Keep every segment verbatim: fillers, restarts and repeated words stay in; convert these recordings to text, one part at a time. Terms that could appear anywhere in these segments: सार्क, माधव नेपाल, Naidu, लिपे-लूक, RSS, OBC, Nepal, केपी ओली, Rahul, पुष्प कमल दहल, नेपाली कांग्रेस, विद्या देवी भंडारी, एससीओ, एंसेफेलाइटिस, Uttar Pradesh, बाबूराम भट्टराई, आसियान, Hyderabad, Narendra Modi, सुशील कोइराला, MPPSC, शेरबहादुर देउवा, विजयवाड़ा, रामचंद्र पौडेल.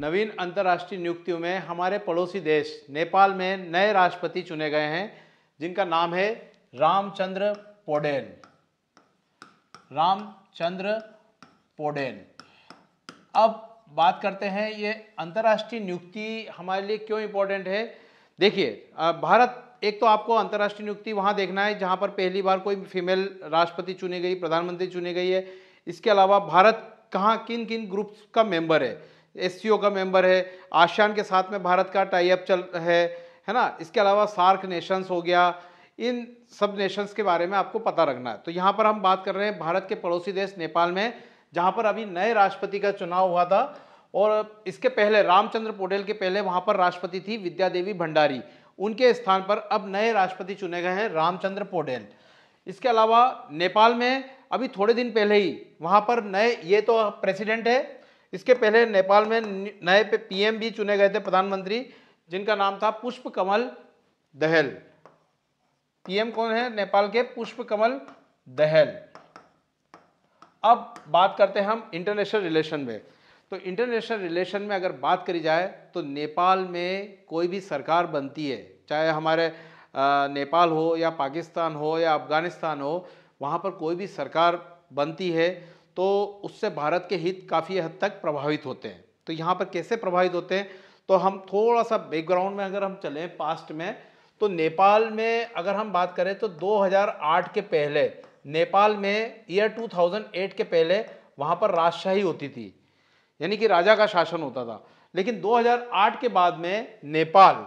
नवीन अंतर्राष्ट्रीय नियुक्तियों में हमारे पड़ोसी देश नेपाल में नए राष्ट्रपति चुने गए हैं, जिनका नाम है रामचंद्र पौडेल। रामचंद्र पौडेल। अब बात करते हैं ये अंतर्राष्ट्रीय नियुक्ति हमारे लिए क्यों इम्पोर्टेंट है। देखिए, भारत, एक तो आपको अंतर्राष्ट्रीय नियुक्ति वहाँ देखना है जहाँ पर पहली बार कोई फीमेल राष्ट्रपति चुनी गई, प्रधानमंत्री चुनी गई है। इसके अलावा भारत कहाँ किन किन ग्रुप्स का मेंबर है, एससीओ का मेंबर है, आसियान के साथ में भारत का टाई अप चल है है ना। इसके अलावा सार्क नेशंस हो गया, इन सब नेशंस के बारे में आपको पता रखना है। तो यहाँ पर हम बात कर रहे हैं भारत के पड़ोसी देश नेपाल में, जहाँ पर अभी नए राष्ट्रपति का चुनाव हुआ था। और इसके पहले रामचंद्र पौडेल के पहले वहाँ पर राष्ट्रपति थी विद्या देवी भंडारी, उनके स्थान पर अब नए राष्ट्रपति चुने गए हैं रामचंद्र पौडेल। इसके अलावा नेपाल में अभी थोड़े दिन पहले ही वहाँ पर नए, ये तो प्रेसिडेंट है, इसके पहले नेपाल में नए पीएम भी चुने गए थे, प्रधानमंत्री, जिनका नाम था पुष्प कमल दहल। पीएम कौन है नेपाल के? पुष्प कमल दहल। अब बात करते हैं हम इंटरनेशनल रिलेशन में। तो इंटरनेशनल रिलेशन में अगर बात करी जाए तो नेपाल में कोई भी सरकार बनती है, चाहे हमारे नेपाल हो या पाकिस्तान हो या अफगानिस्तान हो, वहाँ पर कोई भी सरकार बनती है तो उससे भारत के हित काफ़ी हद तक प्रभावित होते हैं। तो यहाँ पर कैसे प्रभावित होते हैं, तो हम थोड़ा सा बैकग्राउंड में अगर हम चलें पास्ट में, तो नेपाल में अगर हम बात करें तो दो हज़ार आठ के पहले नेपाल में, ईयर दो हज़ार आठ के पहले वहाँ पर राजशाही होती थी, यानी कि राजा का शासन होता था। लेकिन दो हज़ार आठ के बाद में नेपाल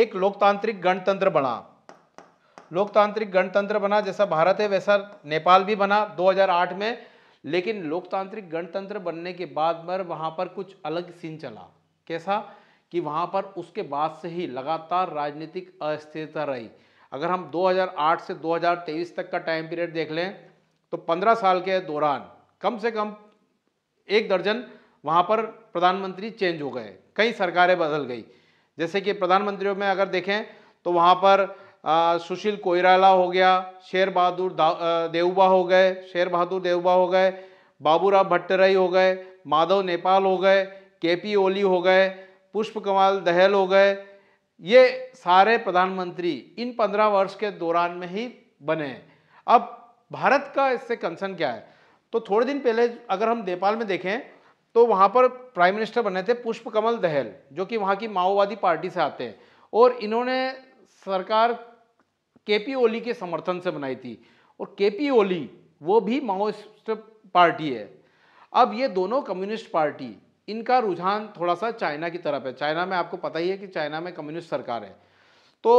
एक लोकतांत्रिक गणतंत्र बना। लोकतांत्रिक गणतंत्र बना, जैसा भारत है वैसा नेपाल भी बना दो हज़ार आठ में। लेकिन लोकतांत्रिक गणतंत्र बनने के बाद पर वहाँ पर कुछ अलग सीन चला। कैसा कि वहाँ पर उसके बाद से ही लगातार राजनीतिक अस्थिरता रही। अगर हम दो हज़ार आठ से दो हज़ार तेईस तक का टाइम पीरियड देख लें तो पंद्रह साल के दौरान कम से कम एक दर्जन वहाँ पर प्रधानमंत्री चेंज हो गए, कई सरकारें बदल गई। जैसे कि प्रधानमंत्रियों में अगर देखें तो वहाँ पर आ, सुशील कोइराला हो गया, शेरबहादुर देउवा हो गए शेरबहादुर देउवा हो गए बाबूराम भट्टराई हो गए, माधव नेपाल हो गए, केपी ओली हो गए, पुष्प कमल दहल हो गए। ये सारे प्रधानमंत्री इन पंद्रह वर्ष के दौरान में ही बने। अब भारत का इससे कंसर्न क्या है, तो थोड़े दिन पहले अगर हम नेपाल में देखें तो वहाँ पर प्राइम मिनिस्टर बने थे पुष्प कमल दहल, जो कि वहाँ की माओवादी पार्टी से आते हैं, और इन्होंने सरकार केपी ओली के समर्थन से बनाई थी। और केपी ओली वो भी माओइस्ट पार्टी है। अब ये दोनों कम्युनिस्ट पार्टी, इनका रुझान थोड़ा सा चाइना की तरफ है। चाइना में आपको पता ही है कि चाइना में कम्युनिस्ट सरकार है। तो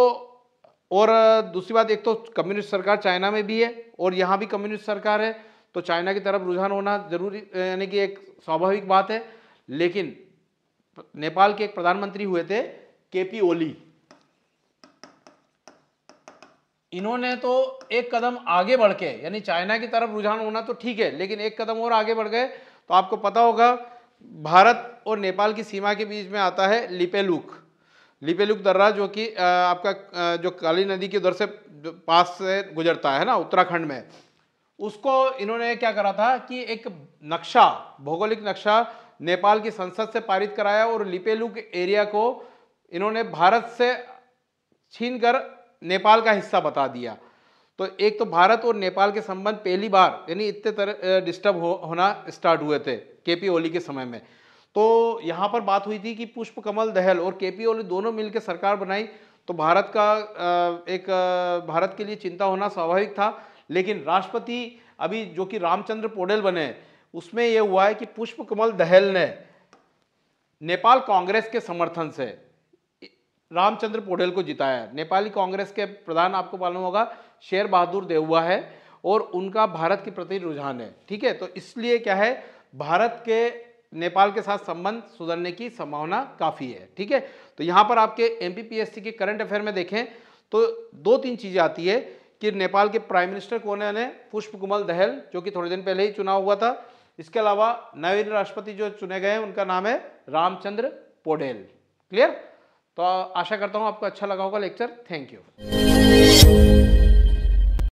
और दूसरी बात, एक तो कम्युनिस्ट सरकार चाइना में भी है और यहाँ भी कम्युनिस्ट सरकार है, तो चाइना की तरफ रुझान होना जरूरी, यानी कि एक स्वाभाविक बात है। लेकिन नेपाल के एक प्रधानमंत्री हुए थे केपी ओली, इन्होंने तो एक कदम आगे बढ़ के, यानी चाइना की तरफ रुझान होना तो ठीक है, लेकिन एक कदम और आगे बढ़ गए। तो आपको पता होगा भारत और नेपाल की सीमा के बीच में आता है लिपे-लूक लिपे-लूक दर्रा, जो कि आपका जो काली नदी के उधर से पास से गुजरता है ना उत्तराखंड में, उसको इन्होंने क्या करा था कि एक नक्शा, भौगोलिक नक्शा नेपाल की संसद से पारित कराया, और लिपे-लूक एरिया को इन्होंने भारत से छीन कर नेपाल का हिस्सा बता दिया। तो एक तो भारत और नेपाल के संबंध पहली बार, यानी इतने तरह डिस्टर्ब हो, होना स्टार्ट हुए थे केपी ओली के समय में। तो यहाँ पर बात हुई थी कि पुष्प कमल दहल और केपी ओली दोनों मिलकर सरकार बनाई, तो भारत का एक भारत के लिए चिंता होना स्वाभाविक था। लेकिन राष्ट्रपति अभी जो कि रामचंद्र पौडेल बने, उसमें यह हुआ है कि पुष्प कमल दहल ने नेपाल कांग्रेस के समर्थन से रामचंद्र पौडेल को जिताया। नेपाली कांग्रेस के प्रधान, आपको मालूम होगा, शेरबहादुर देउवा है, और उनका भारत के प्रति रुझान है, ठीक है। तो इसलिए क्या है, भारत के नेपाल के साथ संबंध सुधरने की संभावना काफ़ी है, ठीक है। तो यहाँ पर आपके एमपीपीएससी के करंट अफेयर में देखें तो दो तीन चीज़ें आती है कि नेपाल के प्राइम मिनिस्टर कौन है, पुष्प कमल दहल, जो कि थोड़े दिन पहले ही चुनाव हुआ था। इसके अलावा नवीन राष्ट्रपति जो चुने गए हैं उनका नाम है रामचंद्र पौडेल। क्लियर? तो आशा करता हूँ आपको अच्छा लगा होगा लेक्चर। Thank you.